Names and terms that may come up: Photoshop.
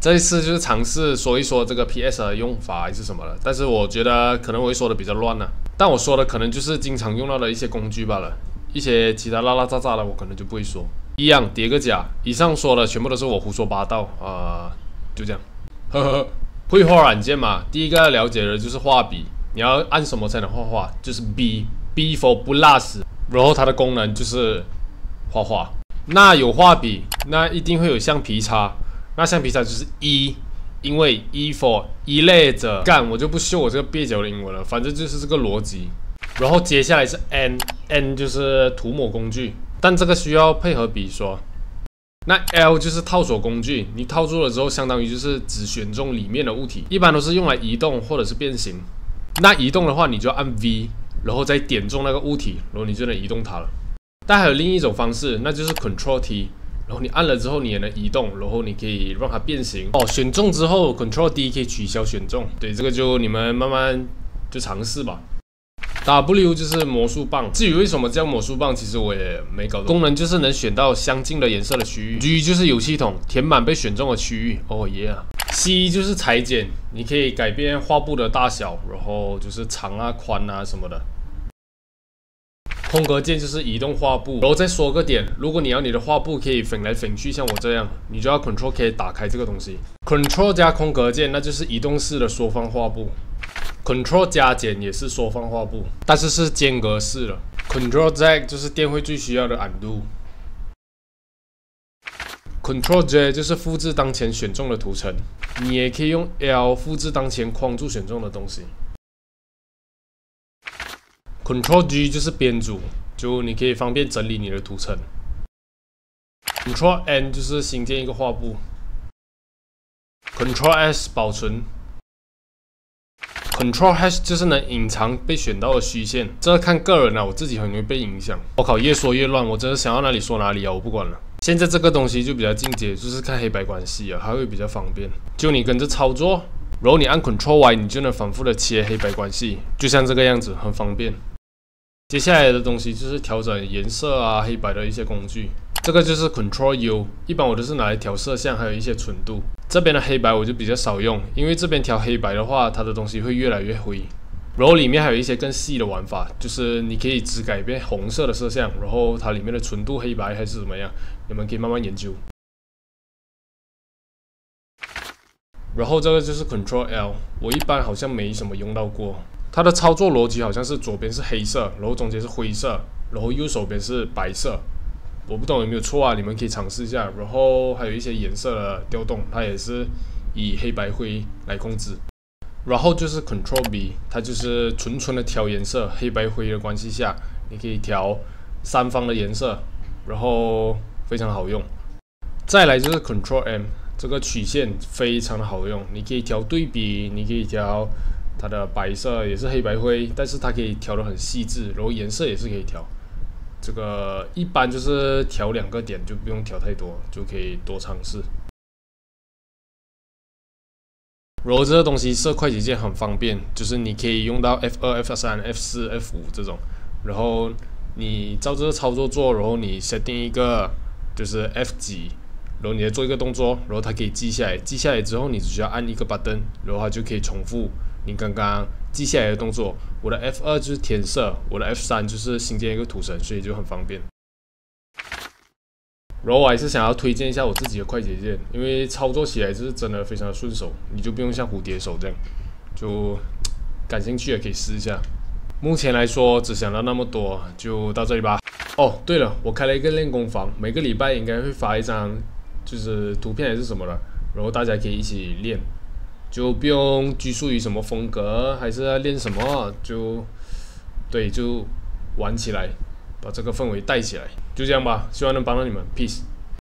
这一次就是尝试说一说这个 PS 的用法还是什么了，但是我觉得可能我会说的比较乱了，但我说的可能就是经常用到的一些工具罢了，一些其他拉拉杂杂的我可能就不会说。一样叠个甲，以上说的全部都是我胡说八道啊、就这样。呵呵，绘画软件嘛，第一个要了解的就是画笔，你要按什么才能画画？就是 B for Brush， 然后它的功能就是画画。那有画笔，那一定会有橡皮擦。 那橡皮擦就是 E， 因为 E for 一类者，干我就不秀我这个蹩脚的英文了，反正就是这个逻辑。然后接下来是 N，N 就是涂抹工具，但这个需要配合笔刷。那 L 就是套索工具，你套住了之后，相当于就是只选中里面的物体，一般都是用来移动或者是变形。那移动的话，你就按 V， 然后再点中那个物体，然后你就能移动它了。但还有另一种方式，那就是 Ctrl T。 然后你按了之后，你也能移动，然后你可以让它变形。哦，选中之后 ，Ctrl D 可以取消选中。对，这个就你们慢慢就尝试吧。W 就是魔术棒，至于为什么叫魔术棒，其实我也没搞懂。功能就是能选到相近的颜色的区域。G 就是游戏桶，填满被选中的区域。哦耶啊 ！C 就是裁剪，你可以改变画布的大小，然后就是长啊、宽啊什么的。 空格键就是移动画布，然后再说个点，如果你要你的画布可以翻来翻去，像我这样，你就要 Ctrl K 打开这个东西 ，Ctrl 加空格键，那就是移动式的缩放画布 ，Ctrl 加减也是缩放画布，但是是间隔式的 ，Ctrl Z 就是电绘最需要的 undo，Ctrl J 就是复制当前选中的图层，你也可以用 L 复制当前框住选中的东西。 Ctrl G 就是编组，就你可以方便整理你的图层。Ctrl N 就是新建一个画布。Ctrl S 保存。Ctrl H 就是能隐藏被选到的虚线，这个看个人啊，我自己很容易被影响。我靠，越说越乱，我真的想到哪里说哪里啊，我不管了。现在这个东西就比较进阶，就是看黑白关系啊，还会比较方便。就你跟着操作。 然后你按 Ctrl Y， 你就能反复的切黑白关系，就像这个样子，很方便。接下来的东西就是调整颜色啊、黑白的一些工具，这个就是 Ctrl U， 一般我都是拿来调色相，还有一些纯度。这边的黑白我就比较少用，因为这边调黑白的话，它的东西会越来越灰。然后里面还有一些更细的玩法，就是你可以只改变红色的色相，然后它里面的纯度黑白还是怎么样，你们可以慢慢研究。 然后这个就是 Ctrl L， 我一般好像没什么用到过。它的操作逻辑好像是左边是黑色，然后中间是灰色，然后右手边是白色。我不懂有没有错啊？你们可以尝试一下。然后还有一些颜色的调动，它也是以黑白灰来控制。然后就是 Ctrl B， 它就是纯纯的调颜色，黑白灰的关系下，你可以调三方的颜色，然后非常好用。再来就是 Ctrl M。 这个曲线非常的好用，你可以调对比，你可以调它的白色也是黑白灰，但是它可以调得很细致，然后颜色也是可以调。这个一般就是调两个点，就不用调太多，就可以多尝试。然后这个东西设快捷键很方便，就是你可以用到 F2、F3、F4、F5 这种，然后你照这个操作做，然后你设定一个就是 F 几。 然后你再做一个动作，然后它可以记下来。记下来之后，你只需要按一个 button， 然后它就可以重复你刚刚记下来的动作。我的 F2 就是填色，我的 F3 就是新建一个图层，所以就很方便。然后我还是想要推荐一下我自己的快捷键，因为操作起来就是真的非常的顺手，你就不用像蝴蝶手这样。就感兴趣也可以试一下。目前来说，只想到那么多，就到这里吧。哦，对了，我开了一个练功房，每个礼拜应该会发一张。 就是图片还是什么的，然后大家可以一起练，就不用拘束于什么风格，还是要练什么，就对，就玩起来，把这个氛围带起来，就这样吧，希望能帮到你们 ，peace。